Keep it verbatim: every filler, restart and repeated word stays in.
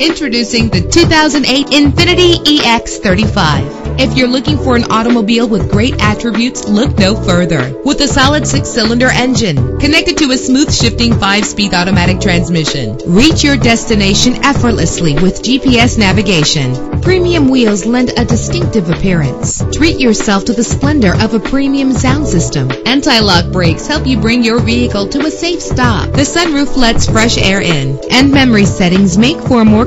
Introducing the two thousand eight Infiniti E X thirty-five. If you're looking for an automobile with great attributes, look no further. With a solid six-cylinder engine connected to a smooth shifting five-speed automatic transmission, reach your destination effortlessly with G P S navigation. Premium wheels lend a distinctive appearance. Treat yourself to the splendor of a premium sound system. Anti-lock brakes help you bring your vehicle to a safe stop. The sunroof lets fresh air in, and memory settings make for a more